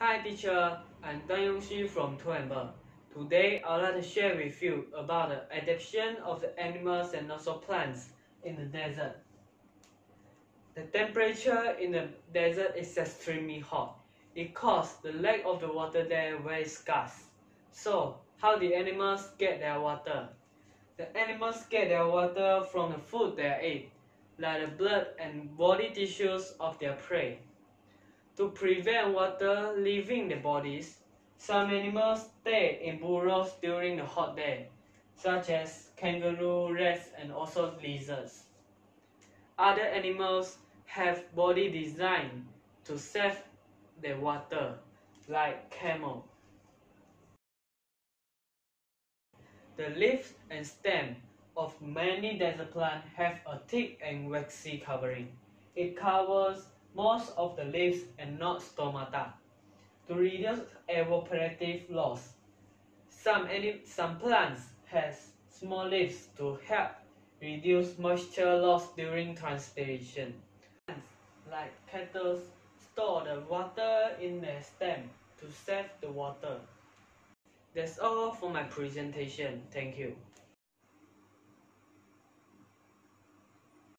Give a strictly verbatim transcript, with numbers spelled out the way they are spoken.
Hi teacher, I'm Tan Yong Shi from Toamba. Today I'd like to share with you about the adaptation of the animals and also plants in the desert. The temperature in the desert is extremely hot. It causes the lack of the water there very scarce. So, how do animals get their water? The animals get their water from the food they eat, like the blood and body tissues of their prey. To prevent water leaving the bodies, some animals stay in burrows during the hot day, such as kangaroo, rats, and also lizards. Other animals have body design to save their water, like camel. The leaves and stem of many desert plants have a thick and waxy covering. It covers most of the leaves and not stomata. To reduce evaporative loss, some, any, some plants have small leaves to help reduce moisture loss during transpiration. Plants like cattle store the water in their stem to save the water. That's all for my presentation. Thank you.